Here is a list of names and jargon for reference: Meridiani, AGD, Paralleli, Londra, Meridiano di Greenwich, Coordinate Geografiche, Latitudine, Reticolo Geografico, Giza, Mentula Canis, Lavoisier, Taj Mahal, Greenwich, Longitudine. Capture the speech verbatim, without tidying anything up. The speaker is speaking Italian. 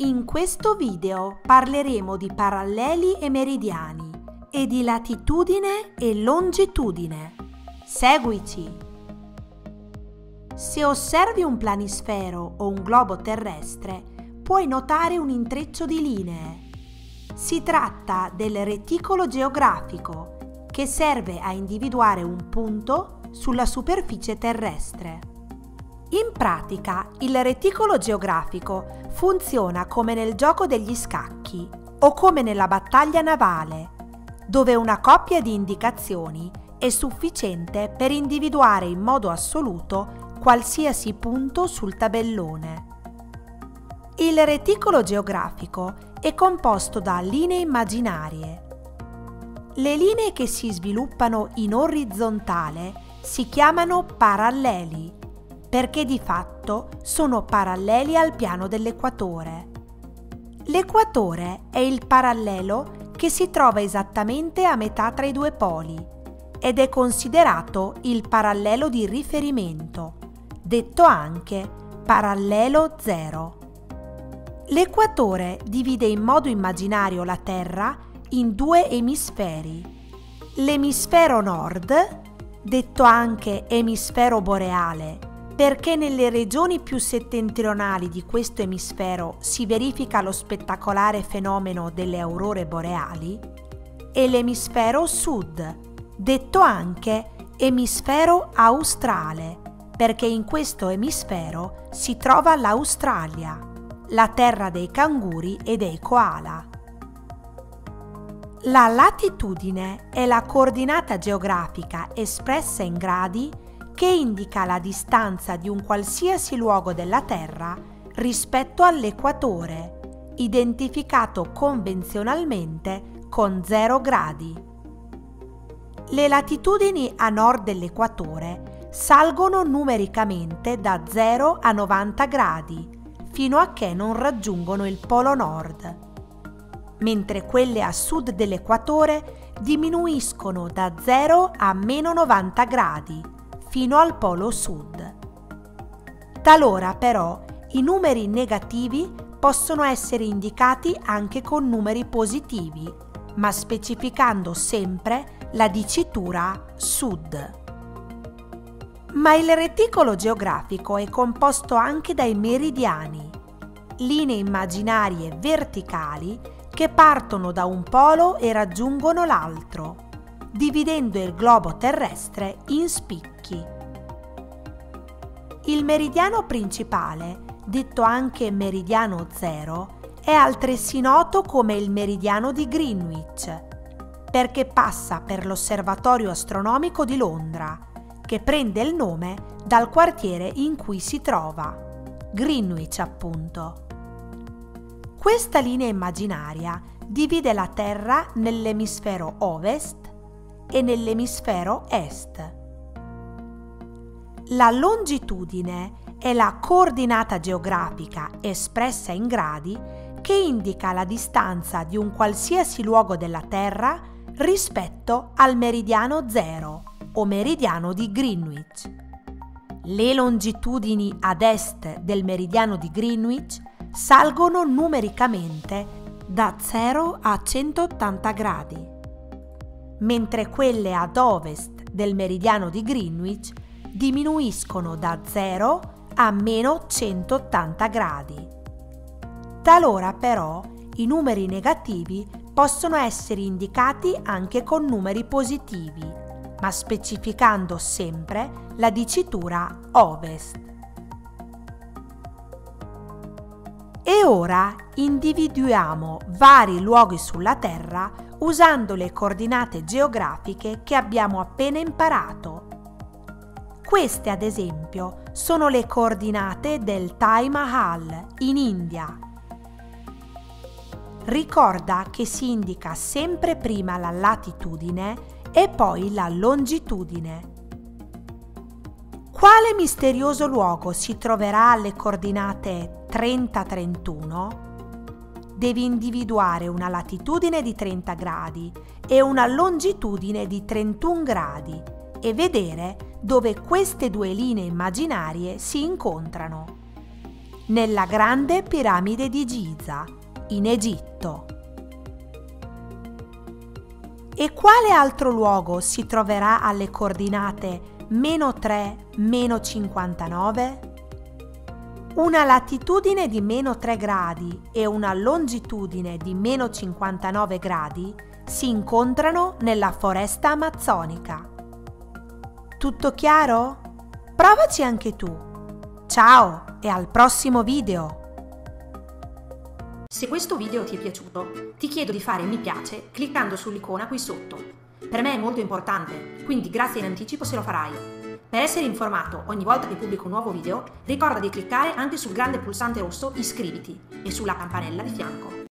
In questo video parleremo di paralleli e meridiani e di latitudine e longitudine. Seguici! Se osservi un planisfero o un globo terrestre, puoi notare un intreccio di linee. Si tratta del reticolo geografico, che serve a individuare un punto sulla superficie terrestre. In pratica, il reticolo geografico funziona come nel gioco degli scacchi o come nella battaglia navale, dove una coppia di indicazioni è sufficiente per individuare in modo assoluto qualsiasi punto sul tabellone. Il reticolo geografico è composto da linee immaginarie. Le linee che si sviluppano in orizzontale si chiamano paralleli, perché di fatto sono paralleli al piano dell'equatore. L'equatore è il parallelo che si trova esattamente a metà tra i due poli ed è considerato il parallelo di riferimento, detto anche parallelo zero. L'equatore divide in modo immaginario la Terra in due emisferi. L'emisfero nord, detto anche emisfero boreale, perché nelle regioni più settentrionali di questo emisfero si verifica lo spettacolare fenomeno delle aurore boreali, e l'emisfero sud, detto anche emisfero australe, perché in questo emisfero si trova l'Australia, la terra dei canguri e dei koala. La latitudine è la coordinata geografica espressa in gradi che indica la distanza di un qualsiasi luogo della Terra rispetto all'equatore, identificato convenzionalmente con zero gradi. Le latitudini a nord dell'equatore salgono numericamente da zero a novanta gradi, fino a che non raggiungono il polo nord, mentre quelle a sud dell'equatore diminuiscono da zero a meno novanta gradi, fino al polo sud. Talora però i numeri negativi possono essere indicati anche con numeri positivi, ma specificando sempre la dicitura sud. Ma il reticolo geografico è composto anche dai meridiani, linee immaginarie verticali che partono da un polo e raggiungono l'altro, dividendo il globo terrestre in spicchi. Il meridiano principale, detto anche meridiano zero, è altresì noto come il meridiano di Greenwich, perché passa per l'osservatorio astronomico di Londra, che prende il nome dal quartiere in cui si trova, Greenwich appunto. Questa linea immaginaria divide la Terra nell'emisfero ovest e nell'emisfero est. La longitudine è la coordinata geografica espressa in gradi che indica la distanza di un qualsiasi luogo della Terra rispetto al meridiano zero, o meridiano di Greenwich. Le longitudini ad est del meridiano di Greenwich salgono numericamente da zero a centottanta gradi, mentre quelle ad ovest del meridiano di Greenwich diminuiscono da zero a meno centottanta gradi. Talora però i numeri negativi possono essere indicati anche con numeri positivi, ma specificando sempre la dicitura ovest. E ora individuiamo vari luoghi sulla Terra usando le coordinate geografiche che abbiamo appena imparato. Queste, ad esempio, sono le coordinate del Taj Mahal in India. Ricorda che si indica sempre prima la latitudine e poi la longitudine. Quale misterioso luogo si troverà alle coordinate trenta trentuno? Devi individuare una latitudine di trenta gradi e una longitudine di trentuno gradi e vedere dove queste due linee immaginarie si incontrano. nella Grande Piramide di Giza, in Egitto. E quale altro luogo si troverà alle coordinate meno tre, meno cinquantanove? Una latitudine di meno tre gradi e una longitudine di meno cinquantanove gradi si incontrano nella foresta amazzonica. Tutto chiaro? Provaci anche tu! Ciao e al prossimo video! Se questo video ti è piaciuto, ti chiedo di fare mi piace cliccando sull'icona qui sotto. Per me è molto importante, quindi grazie in anticipo se lo farai. Per essere informato ogni volta che pubblico un nuovo video, ricorda di cliccare anche sul grande pulsante rosso iscriviti e sulla campanella di fianco.